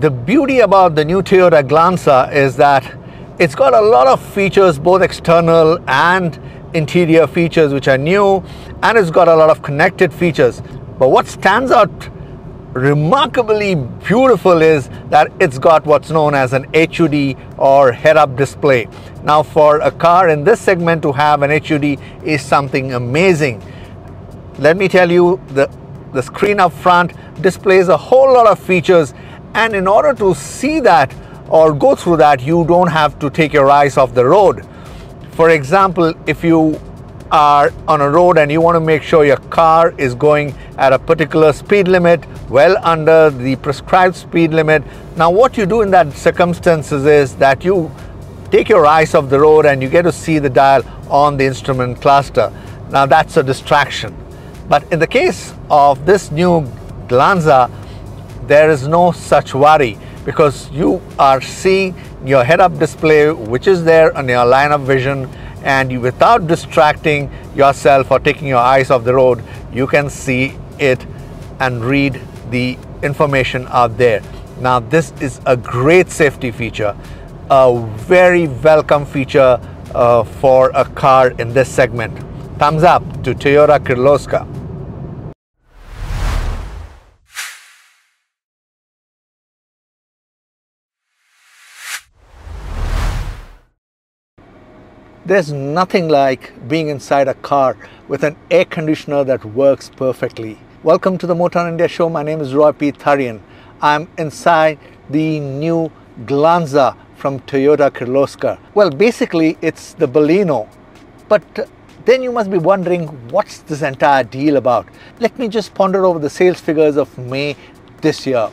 The beauty about the new Toyota Glanza is that it's got a lot of features, both external and interior features, which are new, and it's got a lot of connected features. But what stands out remarkably beautiful is that it's got what's known as an HUD or head-up display. Now, for a car in this segment to have an HUD is something amazing. Let me tell you, the screen up front displays a whole lot of features, and in order to see that or go through that, you don't have to take your eyes off the road. For example, if you are on a road and you want to make sure your car is going at a particular speed limit, well under the prescribed speed limit, now what you do in that circumstances is that you take your eyes off the road and you get to see the dial on the instrument cluster. Now that's a distraction. But in the case of this new Glanza, there is no such worry, because you are seeing your head-up display, which is there on your line of vision, and you, without distracting yourself or taking your eyes off the road, you can see it and read the information out there. Now this is a great safety feature, a very welcome feature for a car in this segment. Thumbs up to Toyota Kirloskar. There's nothing like being inside a car with an air conditioner that works perfectly. Welcome to the Motor India Show. My name is Roy P. Tharyan. I'm inside the new Glanza from Toyota Kirloskar. Well, basically it's the Baleno, but then you must be wondering, what's this entire deal about? Let me just ponder over the sales figures of May this year.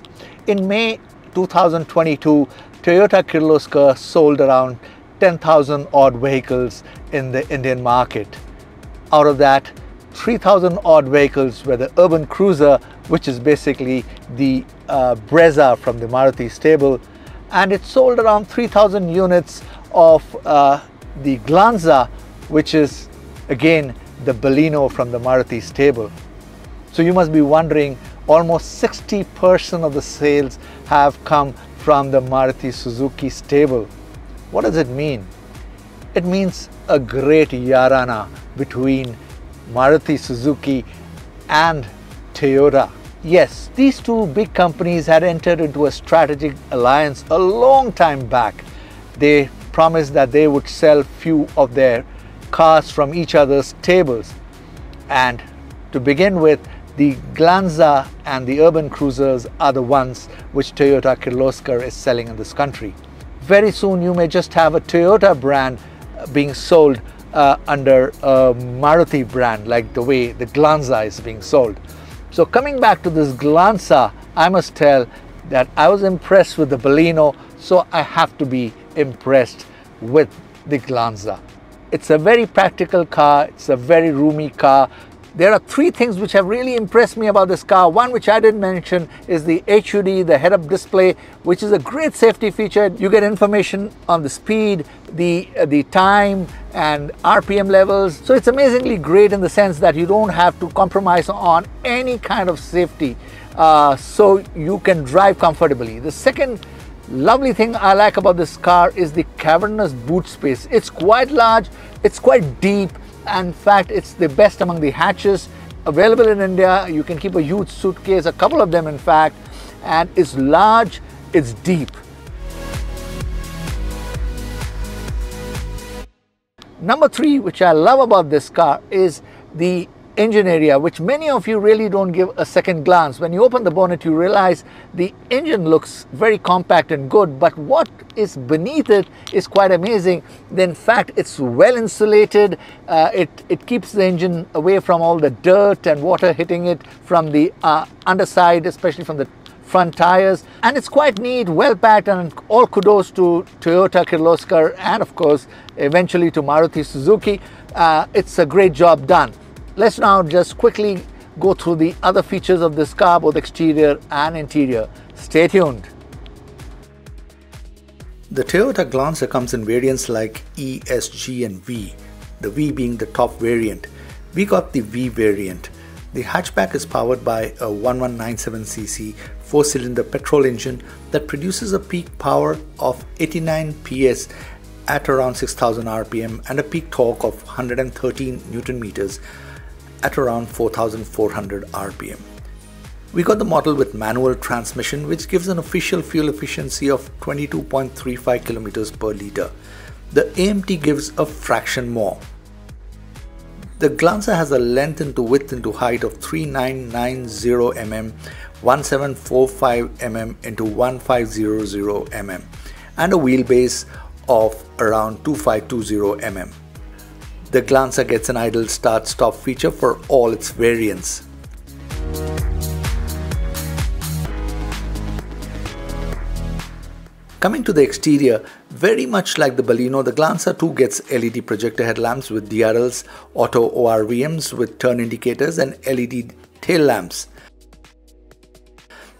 In May 2022, Toyota Kirloskar sold around 10,000 odd vehicles in the Indian market. Out of that, 3,000 odd vehicles were the Urban Cruiser, which is basically the Brezza from the Maruti stable, and it sold around 3,000 units of the Glanza, which is again the Baleno from the Maruti stable. So you must be wondering, almost 60% of the sales have come from the Maruti Suzuki stable. What does it mean? It means a great yarana between Maruti Suzuki and Toyota. Yes, these two big companies had entered into a strategic alliance a long time back. They promised that they would sell few of their cars from each other's tables. And to begin with, the Glanza and the Urban Cruisers are the ones which Toyota Kirloskar is selling in this country. Very soon you may just have a Toyota brand being sold under a Maruti brand, like the way the Glanza is being sold. So coming back to this Glanza, I must tell that I was impressed with the Baleno, so I have to be impressed with the Glanza. It's a very practical car, it's a very roomy car. There are three things which have really impressed me about this car. One, which I didn't mention, is the HUD, the head-up display, which is a great safety feature. You get information on the speed, the time and RPM levels. So it's amazingly great in the sense that you don't have to compromise on any kind of safety. So you can drive comfortably. The second lovely thing I like about this car is the cavernous boot space. It's quite large, it's quite deep. In fact, it's the best among the hatches available in India. You can keep a huge suitcase, a couple of them in fact, and it's large, it's deep. Number three, which I love about this car, is the engine area, which many of you really don't give a second glance. When you open the bonnet, you realize the engine looks very compact and good, but what is beneath it is quite amazing. In fact, it's well insulated. It keeps the engine away from all the dirt and water hitting it from the underside, especially from the front tires, and it's quite neat, well packed, and all kudos to Toyota Kirloskar and of course eventually to Maruti Suzuki. It's a great job done. Let's now just quickly go through the other features of this car, both exterior and interior. Stay tuned. The Toyota Glanza comes in variants like E, S, G and V, the V being the top variant. We got the V variant. The hatchback is powered by a 1197cc 4-cylinder petrol engine that produces a peak power of 89 PS at around 6,000 RPM and a peak torque of 113 Nm at around 4,400 RPM. We got the model with manual transmission, which gives an official fuel efficiency of 22.35 km per litre. The AMT gives a fraction more. The Glanza has a length into width into height of 3990 mm, 1745 mm into 1500 mm and a wheelbase of around 2520 mm. The Glanza gets an idle start-stop feature for all its variants. Coming to the exterior, very much like the Baleno, the Glanza too gets LED projector headlamps with DRLs, auto ORVMs with turn indicators and LED tail lamps.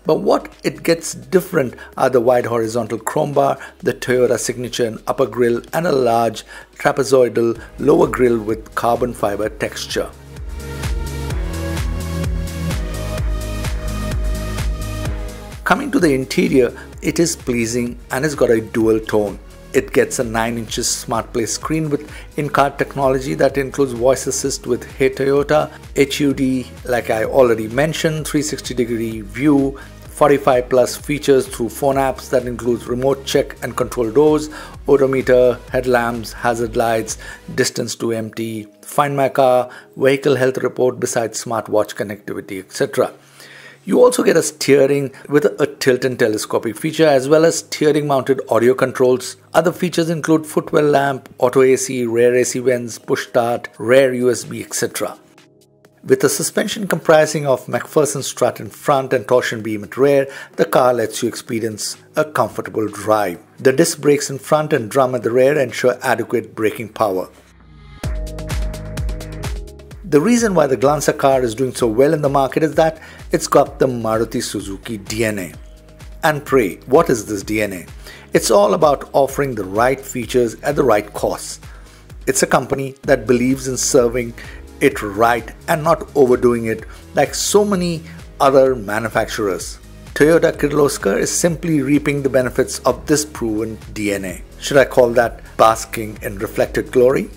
But what it gets different are the wide horizontal chrome bar, the Toyota signature and upper grille and a large trapezoidal lower grille with carbon fiber texture. Coming to the interior, it is pleasing and has got a dual tone. It gets a 9-inch SmartPlay screen with in-car technology that includes voice assist with Hey Toyota, HUD, like I already mentioned, 360-degree view, 45+ features through phone apps that includes remote check and control doors, odometer, headlamps, hazard lights, distance to empty, find my car, vehicle health report besides smartwatch connectivity, etc. You also get a steering with a tilt and telescopic feature as well as steering mounted audio controls. Other features include footwell lamp, auto AC, rear AC vents, push start, rear USB, etc. With a suspension comprising of McPherson strut in front and torsion beam at rear, the car lets you experience a comfortable drive. The disc brakes in front and drum at the rear ensure adequate braking power. The reason why the Glanza car is doing so well in the market is that it's got the Maruti Suzuki DNA. And pray, what is this DNA? It's all about offering the right features at the right cost. It's a company that believes in serving it right and not overdoing it like so many other manufacturers. Toyota Kirloskar is simply reaping the benefits of this proven DNA. Should I call that basking in reflected glory?